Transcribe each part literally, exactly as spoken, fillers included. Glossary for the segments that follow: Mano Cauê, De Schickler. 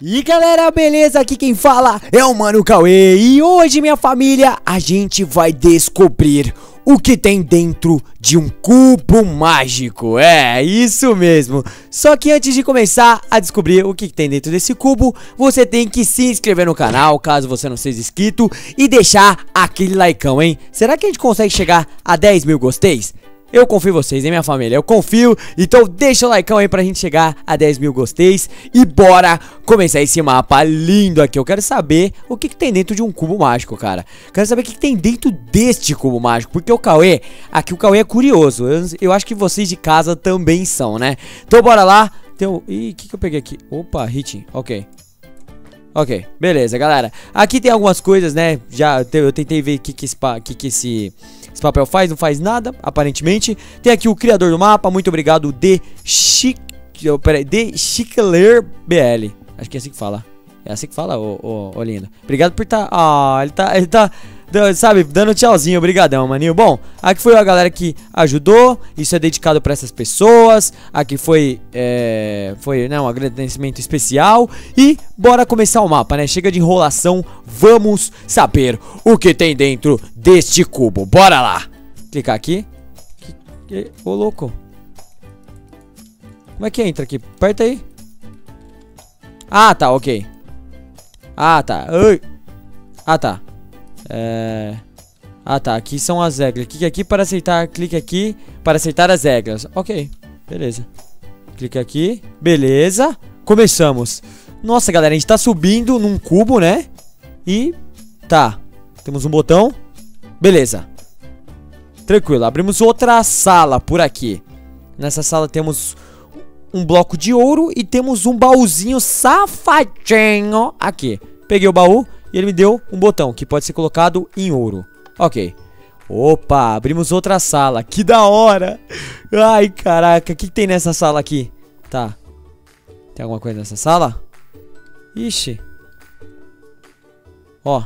E galera, beleza? Aqui quem fala é o Mano Cauê. E hoje, minha família, a gente vai descobrir o que tem dentro de um cubo mágico. É, isso mesmo. Só que antes de começar a descobrir o que tem dentro desse cubo, você tem que se inscrever no canal, caso você não seja inscrito, e deixar aquele likeão, hein? Será que a gente consegue chegar a dez mil gosteis? Eu confio em vocês, hein, minha família? Eu confio. Então deixa o likeão aí pra gente chegar a dez mil gosteis. E bora começar esse mapa lindo aqui. Eu quero saber o que, que tem dentro de um cubo mágico, cara. Quero saber o que, que tem dentro deste cubo mágico. Porque o Cauê, aqui o Cauê é curioso. Eu, eu acho que vocês de casa também são, né? Então bora lá. Tem um... Ih, o que, que eu peguei aqui? Opa, hit, ok. Ok, beleza, galera. Aqui tem algumas coisas, né? Já eu tentei ver o que, que esse... Que que esse... Esse papel faz, não faz nada, aparentemente. Tem aqui o criador do mapa, muito obrigado, De Schickler B L. Acho que é assim que fala. É assim que fala, ô, ô, ô lindo. Obrigado por estar... Tá, ah, ele tá, ele tá, sabe, dando tchauzinho, obrigadão, maninho. Bom, aqui foi a galera que ajudou. Isso é dedicado pra essas pessoas. Aqui foi, é, foi, né, um agradecimento especial. E bora começar o mapa, né? Chega de enrolação, vamos saber o que tem dentro deste cubo. Bora lá! Clicar aqui. Ô, louco. Como é que entra aqui? Aperta aí. Ah, tá, ok. Ah, tá. Ai. Ah, tá. É... Ah, tá. Aqui são as regras. Clique aqui para aceitar. Clique aqui para aceitar as regras. Ok. Beleza. Clique aqui. Beleza. Começamos. Nossa, galera. A gente tá subindo num cubo, né? E... Tá. Temos um botão. Beleza. Tranquilo. Abrimos outra sala por aqui. Nessa sala temos... um bloco de ouro e temos um baúzinho safadinho aqui. Peguei o baú e ele me deu um botão que pode ser colocado em ouro. Ok. Opa, abrimos outra sala. Que da hora. Ai, caraca. O que, que tem nessa sala aqui? Tá. Tem alguma coisa nessa sala? Ixi. Ó.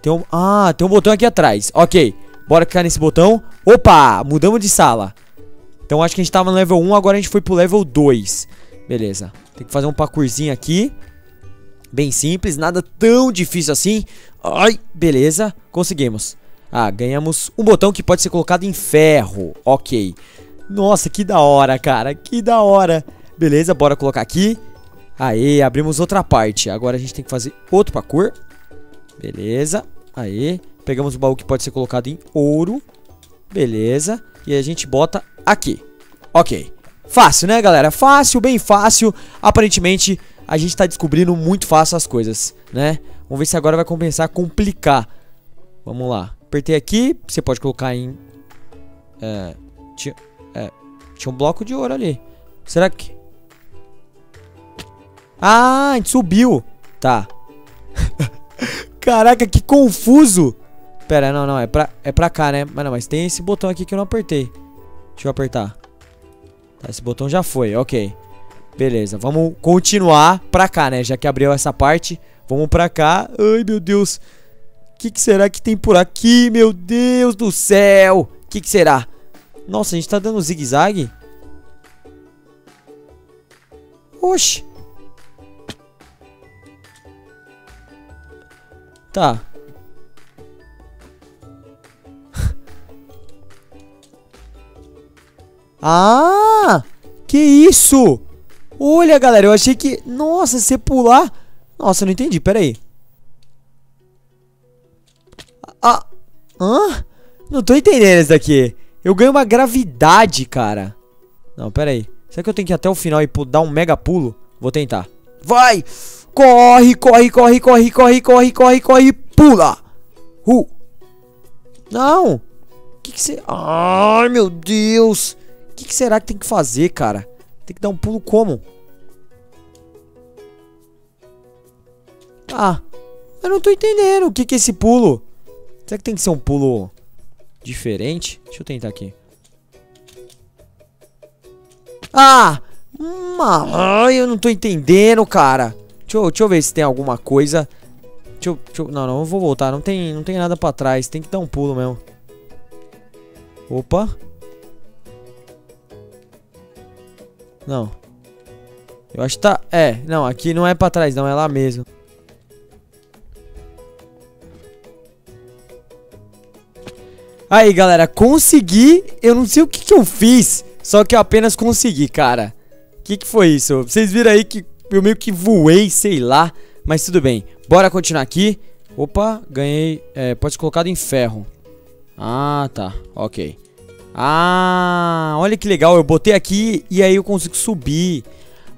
Tem um... Ah, tem um botão aqui atrás. Ok. Bora clicar nesse botão. Opa, mudamos de sala. Então acho que a gente tava no level um, agora a gente foi pro level dois. Beleza. Tem que fazer um parkourzinho aqui. Bem simples, nada tão difícil assim. Ai, beleza. Conseguimos. Ah, ganhamos um botão que pode ser colocado em ferro. Ok. Nossa, que da hora, cara. Que da hora. Beleza, bora colocar aqui. Aê, abrimos outra parte. Agora a gente tem que fazer outro parkour. Beleza. Aê. Pegamos o baú que pode ser colocado em ouro. Beleza. E a gente bota... aqui, ok. Fácil, né, galera? Fácil, bem fácil. Aparentemente, a gente tá descobrindo muito fácil as coisas, né? Vamos ver se agora vai começar a complicar. Vamos lá. Apertei aqui. Você pode colocar em... É, tinha, é, tinha um bloco de ouro ali. Será que... Ah, a gente subiu. Tá. Caraca, que confuso. Pera, não, não. É pra, é pra cá, né? Mas não, mas tem esse botão aqui que eu não apertei. Deixa eu apertar. Tá, esse botão já foi, ok. Beleza, vamos continuar pra cá, né? Já que abriu essa parte, vamos pra cá. Ai, meu Deus. O que, que será que tem por aqui? Meu Deus do céu. O que, que será? Nossa, a gente tá dando zigue-zague? Oxi. Tá. Ah, que isso? Olha, galera, eu achei que... Nossa, se pular... Nossa, eu não entendi, peraí. Ah, hã? Não tô entendendo isso daqui. Eu ganho uma gravidade, cara. Não, peraí. Será que eu tenho que ir até o final e dar um mega pulo? Vou tentar. Vai! Corre, corre, corre, corre, corre, corre, corre, corre, pula! Uh! Não! O que que você... Ai, meu Deus! O que, que será que tem que fazer, cara? Tem que dar um pulo como? Ah, eu não tô entendendo o que, que é esse pulo. Será que tem que ser um pulo diferente? Deixa eu tentar aqui. Ah, ai, eu não tô entendendo, cara. Deixa eu, deixa eu ver se tem alguma coisa. Deixa eu, deixa eu, não, não, eu vou voltar. Não tem, não tem nada pra trás. Tem que dar um pulo mesmo. Opa. Não. Eu acho que tá... É, não, aqui não é pra trás, não, é lá mesmo. Aí, galera, consegui. Eu não sei o que que eu fiz, só que eu apenas consegui, cara. Que que foi isso? Vocês viram aí que eu meio que voei, sei lá. Mas tudo bem, bora continuar aqui. Opa, ganhei, é, pode ser colocado em ferro. Ah, tá, ok. Ah, olha que legal, eu botei aqui e aí eu consigo subir.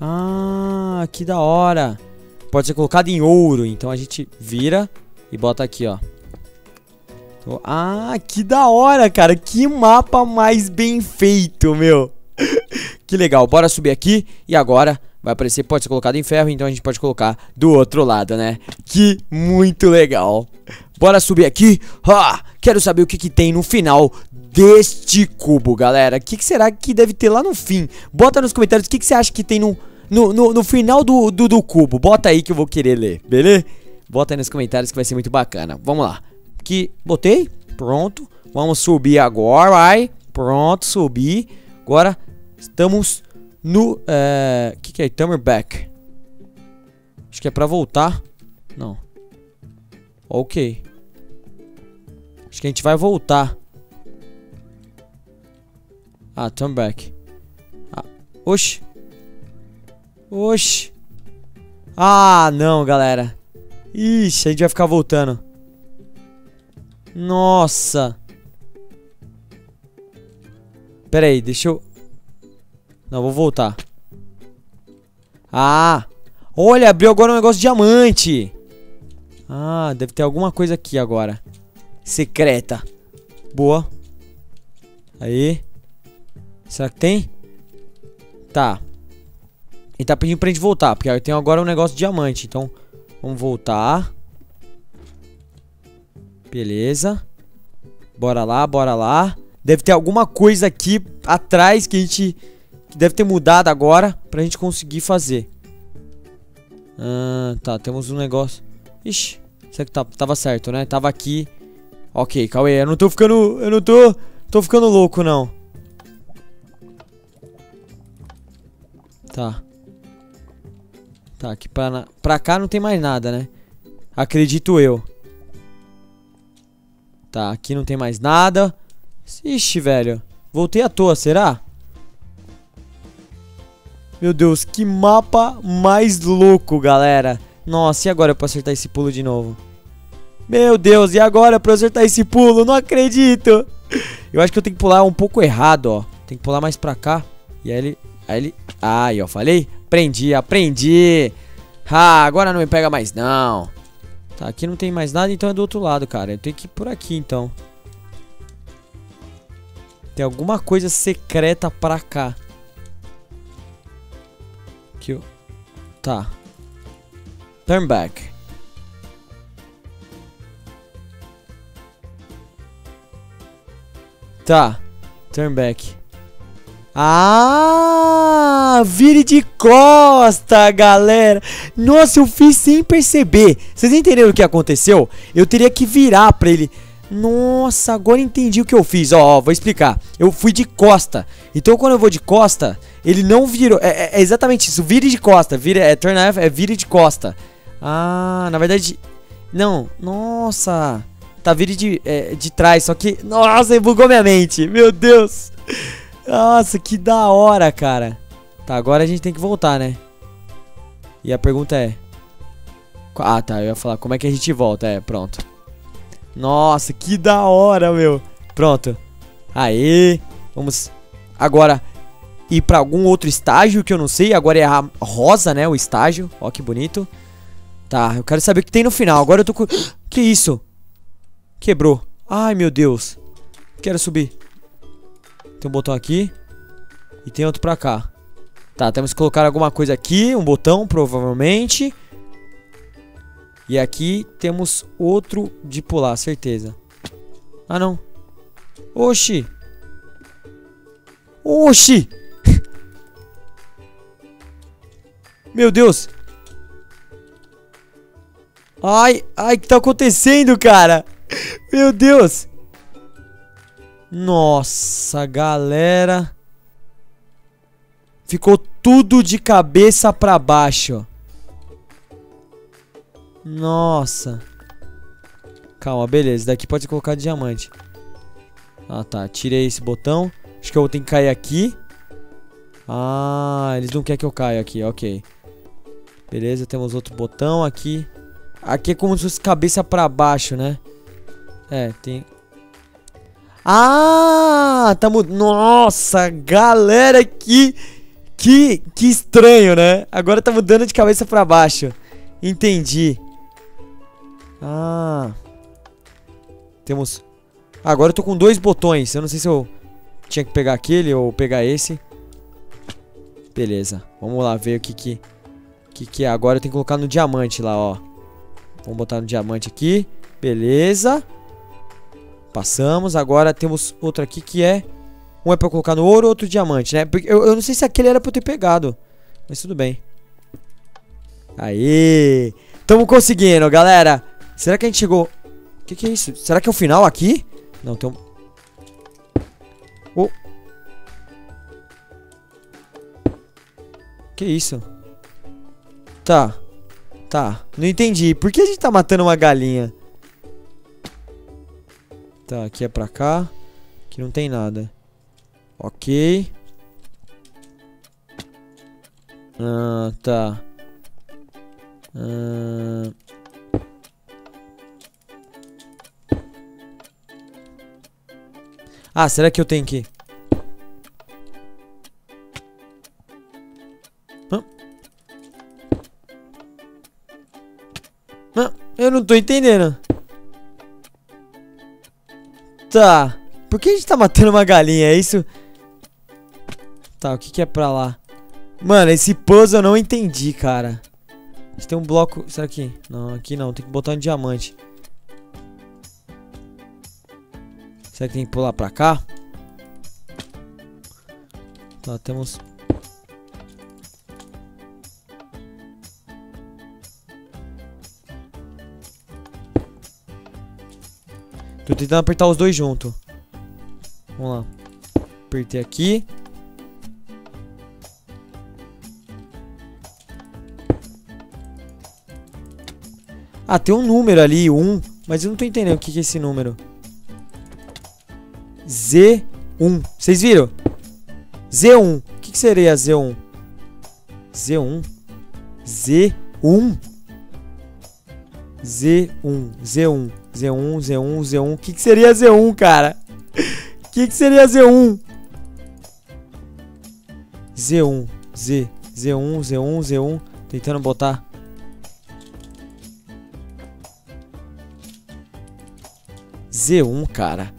Ah, que da hora. Pode ser colocado em ouro, então a gente vira e bota aqui, ó. Ah, que da hora, cara. Que mapa mais bem feito, meu. Que legal. Bora subir aqui. E agora vai aparecer, pode ser colocado em ferro. Então a gente pode colocar do outro lado, né? Que muito legal. Bora subir aqui. Ah, quero saber o que que tem no final deste cubo, galera. O que que será que deve ter lá no fim? Bota nos comentários o que que você acha que tem no, no, no, no final do, do, do cubo. Bota aí que eu vou querer ler, beleza? Bota aí nos comentários que vai ser muito bacana. Vamos lá. Aqui, botei, pronto. Vamos subir agora, vai. Pronto, subi. Agora estamos no... O é... que que é? Turn back. Acho que é pra voltar. Não. Ok. Acho que a gente vai voltar. Ah, turn back. Ah, oxi. Oxi. Ah, não, galera. Ixi, a gente vai ficar voltando. Nossa. Pera aí, deixa eu... Não, vou voltar. Ah. Olha, abriu agora um negócio de diamante. Ah, deve ter alguma coisa aqui agora. Secreta. Boa. Aí. Será que tem? Tá. Ele tá pedindo pra gente voltar, porque eu tenho agora um negócio de diamante. Então, vamos voltar. Beleza. Bora lá, bora lá. Deve ter alguma coisa aqui atrás que a gente... Que deve ter mudado agora pra gente conseguir fazer. Ah, tá. Temos um negócio... Ixi. Será que tá, tava certo, né? Tava aqui. Ok, Cauê. Eu não tô ficando... Eu não tô... Tô ficando louco, não. Tá. Tá, aqui pra, na... pra cá não tem mais nada, né? Acredito eu. Tá, aqui não tem mais nada. Ixi, velho. Voltei à toa, será? Meu Deus, que mapa mais louco, galera. Nossa, e agora pra acertar esse pulo de novo? Meu Deus, e agora pra acertar esse pulo? Não acredito. Eu acho que eu tenho que pular um pouco errado, ó. Tem que pular mais pra cá. E aí ele... Aí ele... Aí, ó, falei? Aprendi, aprendi. Ah, agora não me pega mais, não. Tá, aqui não tem mais nada, então é do outro lado, cara. Eu tenho que ir por aqui, então. Tem alguma coisa secreta pra cá. Que eu... Tá. Turn back. Tá. Turn back. Ah, vire de costa, galera. Nossa, eu fiz sem perceber. Vocês entenderam o que aconteceu? Eu teria que virar pra ele. Nossa, agora entendi o que eu fiz. Ó, ó, vou explicar. Eu fui de costa. Então quando eu vou de costa, ele não virou. É, é, é exatamente isso, vire de costa. Vire, é turn F, é vire de costa. Ah, na verdade... Não, nossa. Tá vire de, é, de trás, só que... Nossa, bugou minha mente, meu Deus. Nossa, que da hora, cara. Tá, agora a gente tem que voltar, né? E a pergunta é... Ah, tá, eu ia falar como é que a gente volta. É, pronto. Nossa, que da hora, meu. Pronto. Aê. Vamos agora ir pra algum outro estágio que eu não sei. Agora é a rosa, né, o estágio. Ó, que bonito. Tá, eu quero saber o que tem no final. Agora eu tô com... Que isso? Quebrou. Ai, meu Deus. Quero subir. Tem um botão aqui. E tem outro pra cá. Tá, temos que colocar alguma coisa aqui. Um botão, provavelmente. E aqui temos outro de pular, certeza. Ah, não. Oxi. Oxi. Meu Deus. Ai, ai, o que tá acontecendo, cara? Meu Deus. Nossa, galera. Ficou tudo de cabeça pra baixo. Nossa. Calma, beleza. Daqui pode colocar diamante. Ah, tá. Tirei esse botão. Acho que eu tenho que cair aqui. Ah, eles não querem que eu caia aqui. Ok. Beleza, temos outro botão aqui. Aqui é como se fosse cabeça pra baixo, né? É, tem... Ah, tá mudando. Nossa, galera, que, que, que estranho, né? Agora tá mudando de cabeça pra baixo. Entendi. Ah. Temos... Ah, agora eu tô com dois botões. Eu não sei se eu tinha que pegar aquele ou pegar esse. Beleza. Vamos lá ver o que que... Que que é? Agora eu tenho que colocar no diamante lá, ó. Vamos botar no diamante aqui. Beleza. Passamos. Agora temos outro aqui que é... Um é pra colocar no ouro, outro diamante, né? Porque eu, eu não sei se aquele era pra eu ter pegado. Mas tudo bem. Aê! Tamo conseguindo, galera. Será que a gente chegou... O que que é isso? Será que é o final aqui? Não, tem um... Oh. Que isso? Tá. Tá. Não entendi. Por que a gente tá matando uma galinha? Tá, aqui é pra cá. Aqui não tem nada. Ok. Ah, tá. Ah... ah, será que eu tenho que... Hã? Hã? Eu não tô entendendo. Tá. Por que a gente tá matando uma galinha? É isso? Tá, o que que é pra lá? Mano, esse puzzle eu não entendi, cara. A gente tem um bloco... Será que... Não, aqui não. Tem que botar um diamante. Será que tem que pular pra cá? Tá, temos... Tô tentando apertar os dois juntos. Vamos lá. Apertei aqui. Ah, tem um número ali, um. Mas eu não tô entendendo o que que é esse número. Z um. Vocês viram? Z um. O que que seria Z um? Z um? Z um? Z um. Z um. Z um. Z um. Z um. O que que seria Z um, cara? O que que seria Z um? Z um. Z. Z um. Z um. Z um. Tentando botar... Z um, cara.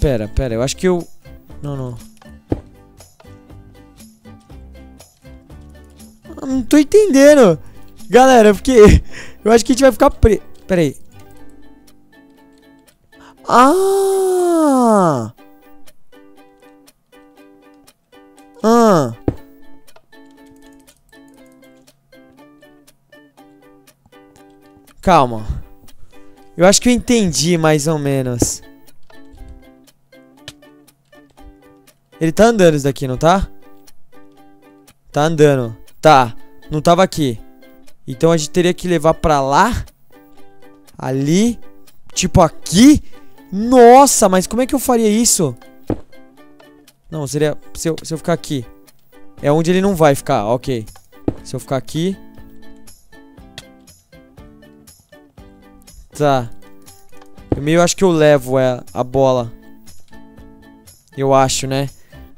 Pera, pera, eu acho que eu... Não, não. Eu não tô entendendo. Galera, porque... Eu acho que a gente vai ficar preso. Pera aí. Ah! Ah! Calma. Eu acho que eu entendi, mais ou menos. Ele tá andando isso daqui, não tá? Tá andando. Tá. Não tava aqui. Então a gente teria que levar pra lá. Ali. Tipo aqui. Nossa, mas como é que eu faria isso? Não, seria... Se eu, se eu ficar aqui. É onde ele não vai ficar, ok. Se eu ficar aqui... Tá. Eu meio acho que eu levo a, a bola. Eu acho, né?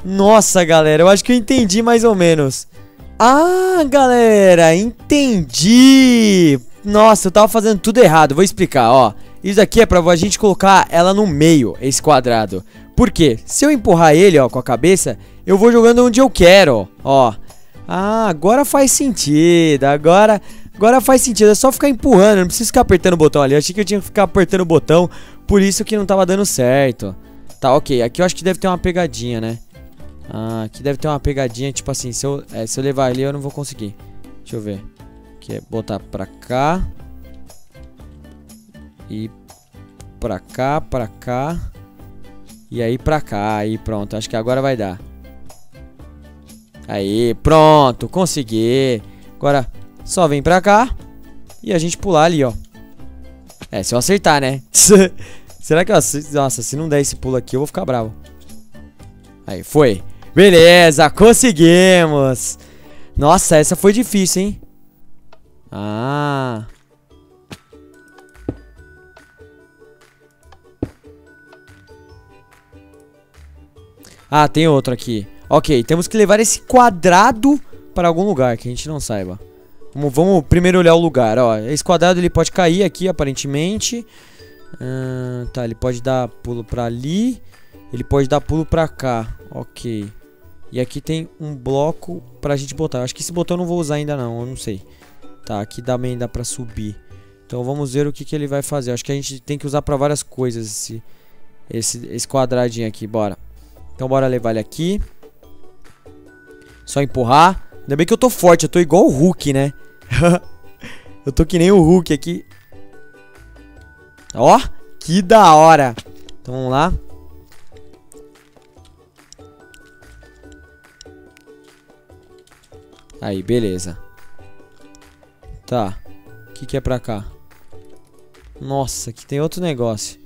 Nossa, galera, eu acho que eu entendi mais ou menos. Ah, galera, entendi. Nossa, eu tava fazendo tudo errado. Vou explicar, ó. Isso daqui é pra a gente colocar ela no meio, esse quadrado. Por quê? Se eu empurrar ele, ó, com a cabeça, eu vou jogando onde eu quero, ó. Ah, agora faz sentido. Agora... Agora faz sentido, é só ficar empurrando, não preciso ficar apertando o botão ali. Eu achei que eu tinha que ficar apertando o botão, por isso que não tava dando certo. Tá, ok, aqui eu acho que deve ter uma pegadinha, né? Ah, aqui deve ter uma pegadinha, tipo assim, se eu, é, se eu levar ali eu não vou conseguir. Deixa eu ver. Aqui é botar pra cá. E pra cá, pra cá. E aí pra cá, aí pronto, acho que agora vai dar. Aí, pronto, consegui. Agora, só vem pra cá e a gente pular ali, ó. É, se eu acertar, né? Será que eu acerto? Nossa, se não der esse pulo aqui, eu vou ficar bravo. Aí, foi. Beleza, conseguimos. Nossa, essa foi difícil, hein? Ah... Ah, tem outro aqui. Ok, temos que levar esse quadrado para algum lugar que a gente não saiba. Vamos, vamos primeiro olhar o lugar, ó. Esse quadrado ele pode cair aqui, aparentemente. Hum, tá, ele pode dar pulo para ali. Ele pode dar pulo para cá. Ok. E aqui tem um bloco pra gente botar. Eu acho que esse botão eu não vou usar ainda não, eu não sei. Tá, aqui também dá pra subir. Então vamos ver o que, que ele vai fazer. Eu acho que a gente tem que usar pra várias coisas esse, esse, esse quadradinho aqui, bora. Então bora levar ele aqui. Só empurrar. Ainda bem que eu tô forte, eu tô igual o Hulk, né? Eu tô que nem o Hulk aqui. Ó, que da hora. Então vamos lá. Aí, beleza. Tá. O que que é pra cá? Nossa, aqui tem outro negócio.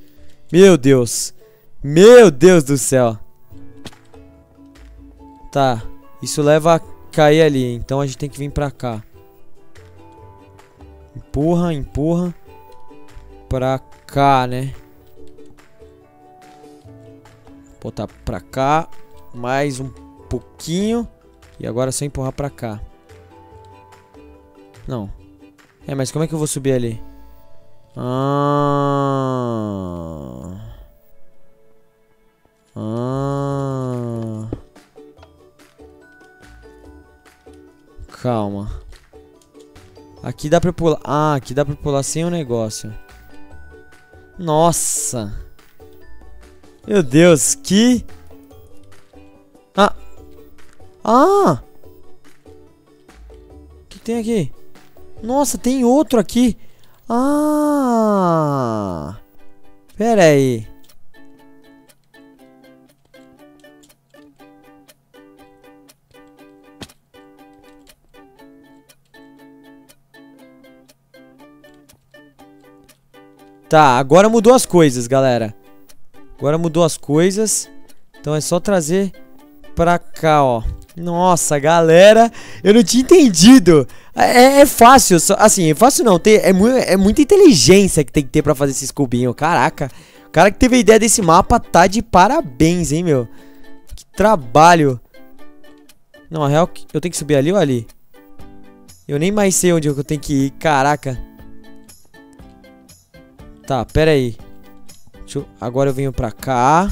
Meu Deus. Meu Deus do céu. Tá, isso leva a cair ali, então a gente tem que vir pra cá. Empurra, empurra. Pra cá, né? Botar pra cá. Mais um pouquinho. E agora é só empurrar pra cá. Não. É, mas como é que eu vou subir ali? Ah... Ah... Calma. Aqui dá pra pular. Ah, aqui dá pra pular sem o negócio. Nossa. Meu Deus, que... Ah. Ah. O que tem aqui? Nossa, tem outro aqui. Ah. Pera aí. Tá, agora mudou as coisas, galera. Agora mudou as coisas. Então é só trazer pra cá, ó. Nossa, galera, eu não tinha entendido. É, é fácil, só, assim, é fácil não. Tem, é, mu é muita inteligência que tem que ter pra fazer esses cubinhos. Caraca, o cara que teve a ideia desse mapa tá de parabéns, hein, meu. Que trabalho. Não, a real, eu tenho que subir ali ou ali? Eu nem mais sei onde eu tenho que ir, caraca. Tá, pera aí. Deixa eu... Agora eu venho pra cá.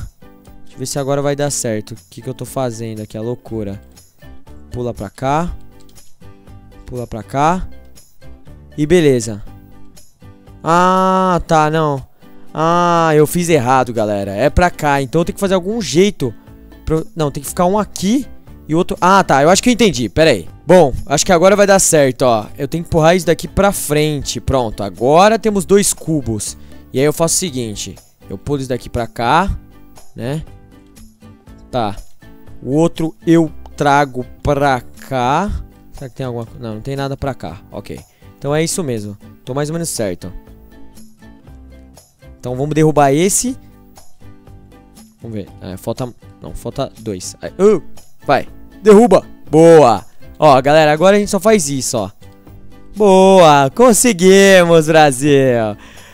Deixa eu ver se agora vai dar certo. O que, que eu tô fazendo aqui? A loucura. Pula pra cá. Pula pra cá. E beleza. Ah, tá, não. Ah, eu fiz errado, galera. É pra cá, então eu tenho que fazer algum jeito pra... Não, tem que ficar um aqui e outro... Ah, tá, eu acho que eu entendi, pera aí. Bom, acho que agora vai dar certo, ó. Eu tenho que empurrar isso daqui pra frente. Pronto, agora temos dois cubos. E aí eu faço o seguinte. Eu pulo isso daqui pra cá, né? Tá. O outro eu trago pra cá. Será que tem alguma coisa? Não, não tem nada pra cá. Ok. Então é isso mesmo. Tô mais ou menos certo. Então vamos derrubar esse. Vamos ver. É, falta... Não, falta dois. Aí, uh, vai. Derruba. Boa. Ó, galera, agora a gente só faz isso, ó. Boa. Conseguimos, Brasil.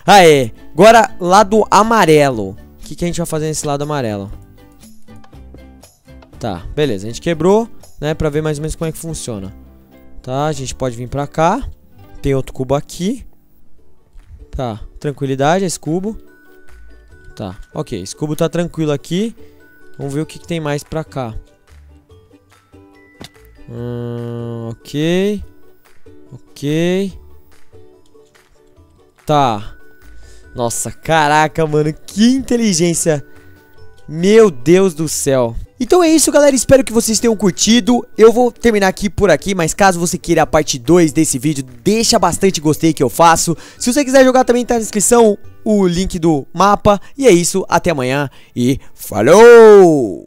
Aê. Agora, lado amarelo. O que, que a gente vai fazer nesse lado amarelo? Tá, beleza. A gente quebrou, né, pra ver mais ou menos como é que funciona. Tá, a gente pode vir pra cá. Tem outro cubo aqui. Tá, tranquilidade, esse cubo. Tá, ok. Esse cubo tá tranquilo aqui. Vamos ver o que, que tem mais pra cá. Hum, ok. Ok. Tá. Nossa, caraca, mano, que inteligência. Meu Deus do céu. Então é isso, galera, espero que vocês tenham curtido. Eu vou terminar aqui por aqui, mas caso você queira a parte dois desse vídeo, deixa bastante gostei que eu faço. Se você quiser jogar também tá na descrição o link do mapa. E é isso, até amanhã e falou!